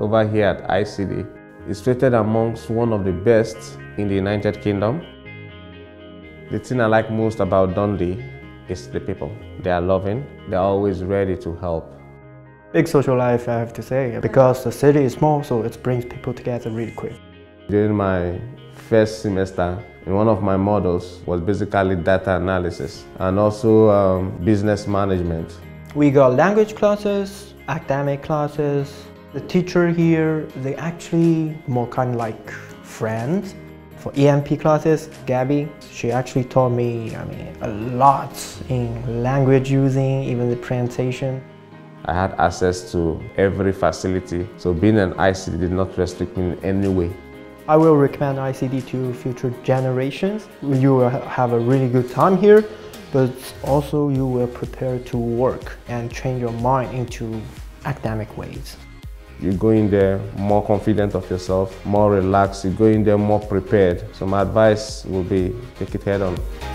Over here at ICD is rated amongst one of the best in the United Kingdom. The thing I like most about Dundee is the people. They are loving, they are always ready to help. Big social life, I have to say, because the city is small, so it brings people together really quick. During my first semester, one of my models was basically data analysis and also business management. We got language classes, academic classes. The teacher here, they actually more kind of like friends. For EMP classes, Gabby, she actually taught me, a lot in language using, even the pronunciation. I had access to every facility, so being an ICD did not restrict me in any way. I will recommend ICD to future generations. You will have a really good time here, but also you will prepare to work and change your mind into academic ways. You go in there more confident of yourself, more relaxed, you go in there more prepared. So my advice would be take it head on.